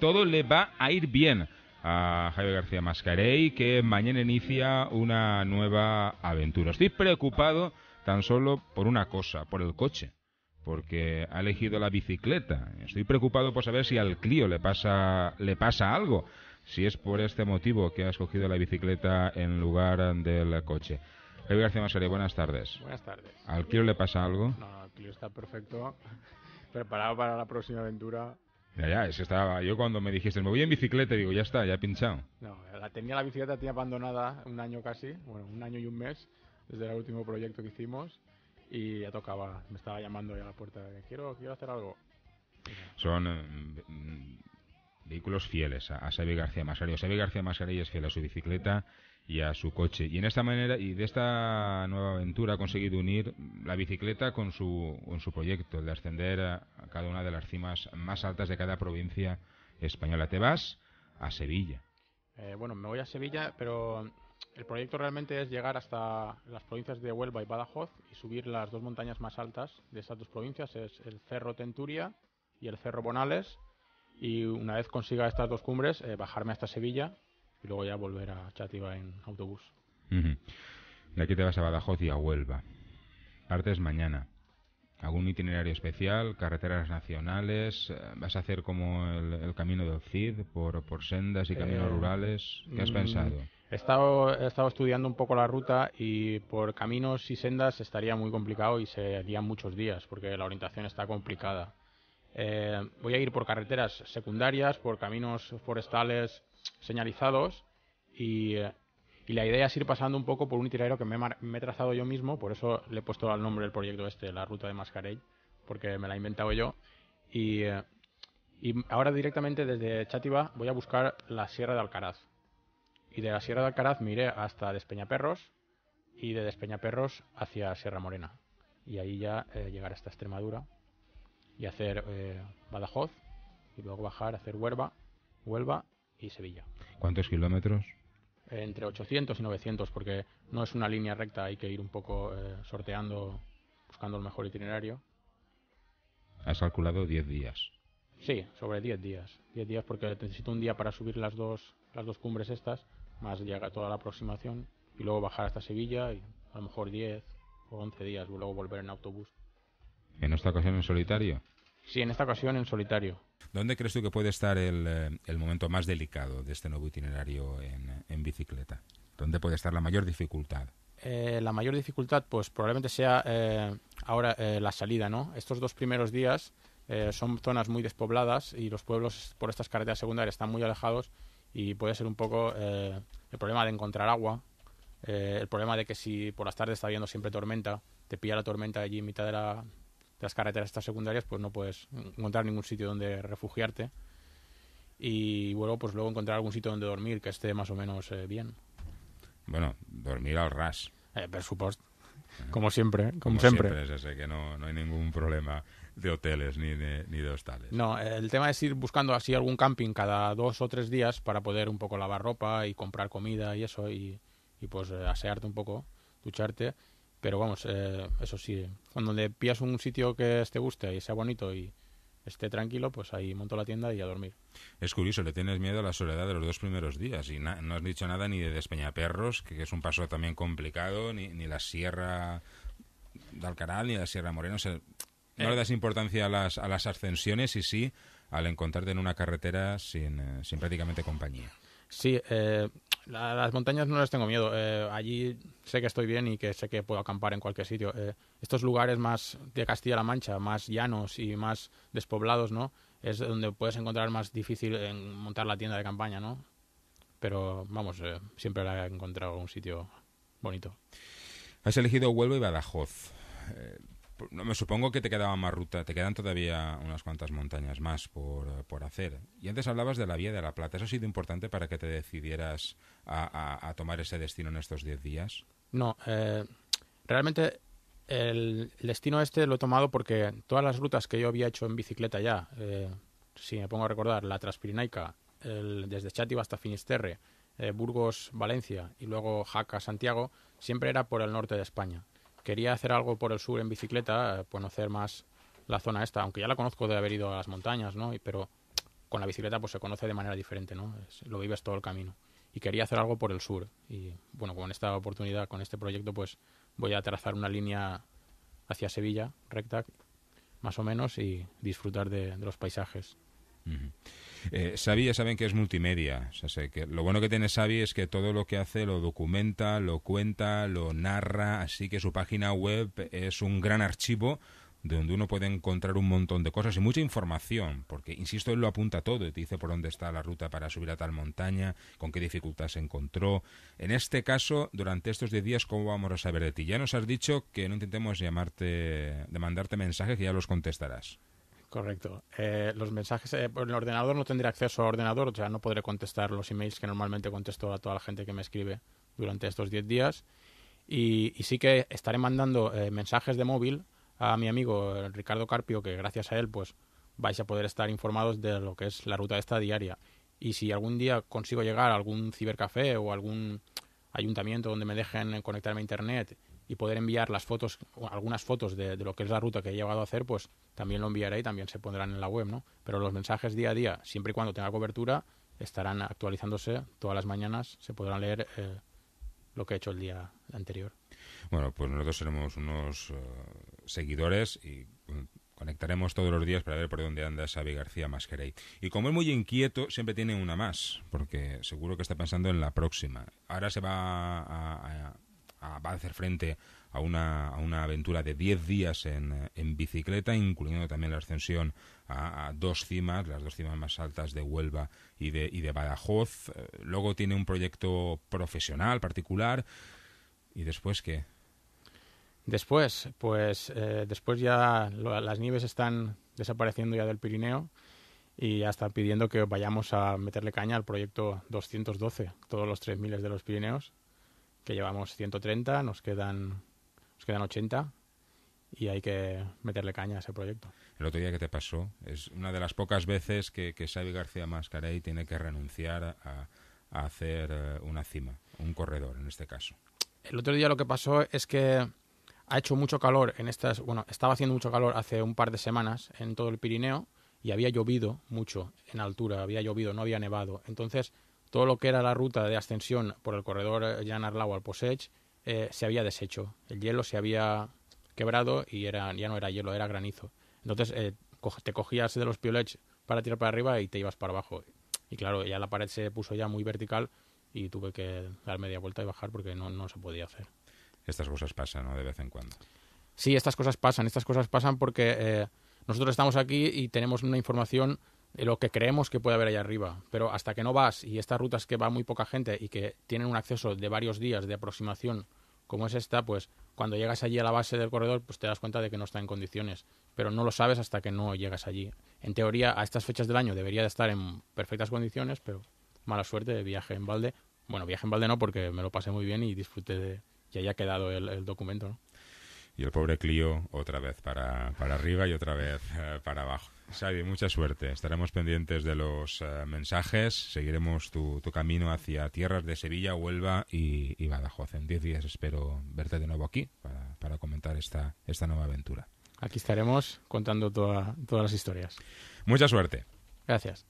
todo le va a ir bien a Javier García Mascarell, que mañana inicia una nueva aventura. Estoy preocupado tan solo por una cosa, por el coche, porque ha elegido la bicicleta. Estoy preocupado por saber si al Clio le pasa algo, si es por este motivo que ha escogido la bicicleta en lugar del coche. Javier García Masari, buenas tardes. Buenas tardes. ¿Al Clio le pasa algo? No, el Clio está perfecto, preparado para la próxima aventura. Ya, es que estaba. Yo cuando me dijiste, me voy en bicicleta, digo, ya está, ya he pinchado. No, la bicicleta tenía abandonada un año casi, bueno, un año y un mes, desde el último proyecto que hicimos, y ya tocaba, me estaba llamando ya a la puerta, quiero hacer algo. Son vehículos fieles a Xavier García Masari. Xavier García Masari es fiel a su bicicleta y a su coche. Y en esta manera, y de esta nueva aventura, ha conseguido unir la bicicleta con su proyecto, el de ascender a cada una de las cimas más altas de cada provincia española. Te vas a Sevilla. Bueno, me voy a Sevilla, pero el proyecto realmente es llegar hasta las provincias de Huelva y Badajoz y subir las dos montañas más altas de esas dos provincias, es el Cerro Tentudía y el Cerro Bonales. Y una vez consiga estas dos cumbres, bajarme hasta Sevilla y luego ya volver a Xàtiva en autobús. Uh-huh. De aquí te vas a Badajoz y a Huelva. Partes mañana. ¿Algún itinerario especial? ¿Carreteras nacionales? ¿Vas a hacer como el Camino del Cid por sendas y caminos rurales? ¿Qué has pensado? He estado estudiando un poco la ruta y por caminos y sendas estaría muy complicado y serían muchos días porque la orientación está complicada. Voy a ir por carreteras secundarias, por caminos forestales señalizados y la idea es ir pasando un poco por un itinerario que me he trazado yo mismo, por eso le he puesto al nombre del proyecto la ruta de Mascarell, porque me la he inventado yo y ahora directamente desde Xàtiva voy a buscar la Sierra de Alcaraz y de la Sierra de Alcaraz me iré hasta Despeñaperros y de Despeñaperros hacia Sierra Morena y ahí ya llegar hasta Extremadura y hacer Badajoz y luego bajar, hacer Huelva y Sevilla. ¿Cuántos kilómetros? Entre 800 y 900, porque no es una línea recta, hay que ir un poco sorteando, buscando el mejor itinerario. ¿Has calculado 10 días? Sí, sobre 10 días. 10 días porque necesito un día para subir las dos cumbres estas, más llega toda la aproximación, y luego bajar hasta Sevilla, y a lo mejor 10 o 11 días, y luego volver en autobús. ¿En esta ocasión en solitario? Sí, en esta ocasión en solitario. ¿Dónde crees tú que puede estar el momento más delicado de este nuevo itinerario en bicicleta? ¿Dónde puede estar la mayor dificultad? La mayor dificultad, pues probablemente sea ahora la salida, ¿no? Estos dos primeros días son zonas muy despobladas y los pueblos por estas carreteras secundarias están muy alejados y puede ser un poco el problema de encontrar agua, el problema de que si por las tardes está habiendo siempre tormenta, te pilla la tormenta allí en mitad de las carreteras estas secundarias, pues no puedes encontrar ningún sitio donde refugiarte y luego encontrar algún sitio donde dormir que esté más o menos bien. Bueno, dormir al ras. Por supuesto, como siempre. Como siempre es ese, que no hay ningún problema de hoteles ni de hostales. No, el tema es ir buscando así algún camping cada 2 o 3 días para poder un poco lavar ropa y comprar comida y eso y pues asearte un poco, ducharte. Pero vamos, eso sí, cuando le pillas un sitio que te guste y sea bonito y esté tranquilo, pues ahí monto la tienda y a dormir. Es curioso, le tienes miedo a la soledad de los dos primeros días y no has dicho nada ni de Despeñaperros, que es un paso también complicado, ni la Sierra de Alcaraz, ni la Sierra Morena. O sea, no le das importancia a las ascensiones y sí al encontrarte en una carretera sin prácticamente compañía. Sí, las montañas no les tengo miedo. Allí sé que estoy bien y que sé que puedo acampar en cualquier sitio. Estos lugares más de Castilla-La Mancha, más llanos y más despoblados, ¿no? Es donde puedes encontrar más difícil en montar la tienda de campaña, ¿no? Pero, vamos, siempre la he encontrado un sitio bonito. Has elegido Huelva y Badajoz. Me supongo que te quedaba más ruta, te quedan todavía unas cuantas montañas más por hacer. Y antes hablabas de la Vía de la Plata. ¿Eso ha sido importante para que te decidieras a tomar ese destino en estos 10 días? No, realmente el destino lo he tomado porque todas las rutas que yo había hecho en bicicleta ya, si me pongo a recordar, la Transpirinaica, desde Xàtiva hasta Finisterre, Burgos-Valencia y luego Jaca-Santiago, siempre era por el norte de España. Quería hacer algo por el sur en bicicleta, conocer más la zona esta, aunque ya la conozco de haber ido a las montañas, ¿no? Pero con la bicicleta pues se conoce de manera diferente, ¿no? Lo vives todo el camino. Y quería hacer algo por el sur. Y bueno, con esta oportunidad, con este proyecto, pues voy a trazar una línea hacia Sevilla, recta, más o menos, y disfrutar de los paisajes. Uh-huh. Xavi, ya saben que es multimedia, o sea, que lo bueno que tiene Xavi es que todo lo que hace lo documenta, lo cuenta, lo narra, así que su página web es un gran archivo donde uno puede encontrar un montón de cosas y mucha información, porque, insisto, él lo apunta todo y te dice por dónde está la ruta para subir a tal montaña, con qué dificultad se encontró. En este caso, durante estos 10 días, ¿cómo vamos a saber de ti? Ya nos has dicho que no intentemos llamarte, de mandarte mensajes, que ya los contestarás. Correcto. Los mensajes por el ordenador, no tendré acceso al ordenador, o sea, no podré contestar los emails que normalmente contesto a toda la gente que me escribe durante estos 10 días. Y sí que estaré mandando mensajes de móvil a mi amigo Ricardo Carpio, que gracias a él pues vais a poder estar informados de lo que es la ruta esta diaria. Y si algún día consigo llegar a algún cibercafé o algún ayuntamiento donde me dejen conectarme a internet y poder enviar las fotos, algunas fotos de lo que es la ruta que he llegado a hacer, pues también lo enviaré y también se pondrán en la web, ¿no? Pero los mensajes día a día, siempre y cuando tenga cobertura, estarán actualizándose todas las mañanas, se podrán leer lo que he hecho el día anterior. Bueno, pues nosotros seremos unos seguidores y conectaremos todos los días para ver por dónde anda Xavi García Mascarell. Y como es muy inquieto, siempre tiene una más, porque seguro que está pensando en la próxima. Ahora se va a hacer frente a una aventura de 10 días en bicicleta, incluyendo también la ascensión a dos cimas, las dos cimas más altas de Huelva y de Badajoz. Luego tiene un proyecto profesional, particular. ¿Y después qué? Después, pues después ya las nieves están desapareciendo ya del Pirineo y ya están pidiendo que vayamos a meterle caña al proyecto 212, todos los 3.000 de los Pirineos, que llevamos 130, nos quedan 80 y hay que meterle caña a ese proyecto. El otro día que te pasó, es una de las pocas veces que Xavi García Mascarell tiene que renunciar a hacer una cima, un corredor en este caso. El otro día lo que pasó es que ha hecho mucho calor en estas... Bueno, estaba haciendo mucho calor hace un par de semanas en todo el Pirineo y había llovido mucho en altura, había llovido, no había nevado. Entonces, todo lo que era la ruta de ascensión por el corredor Janarlau al Posech se había deshecho. El hielo se había quebrado y ya no era hielo, era granizo. Entonces, te cogías de los piolets para tirar para arriba y te ibas para abajo. Y claro, ya la pared se puso ya muy vertical y tuve que dar media vuelta y bajar porque no se podía hacer. Estas cosas pasan, ¿no?, de vez en cuando. Sí, estas cosas pasan porque nosotros estamos aquí y tenemos una información de lo que creemos que puede haber allá arriba, pero hasta que no vas, y estas rutas que va muy poca gente y que tienen un acceso de varios días de aproximación como es esta, pues cuando llegas allí a la base del corredor pues te das cuenta de que no está en condiciones, pero no lo sabes hasta que no llegas allí. En teoría, a estas fechas del año debería de estar en perfectas condiciones, pero mala suerte de viaje en balde. Bueno, viaje en balde no, porque me lo pasé muy bien y disfruté de que haya quedado el documento, ¿no? Y el pobre Clio otra vez para arriba y otra vez para abajo. Xavi, mucha suerte. Estaremos pendientes de los mensajes. Seguiremos tu camino hacia tierras de Sevilla, Huelva y Badajoz. En 10 días espero verte de nuevo aquí para comentar esta nueva aventura. Aquí estaremos contando todas las historias. Mucha suerte. Gracias.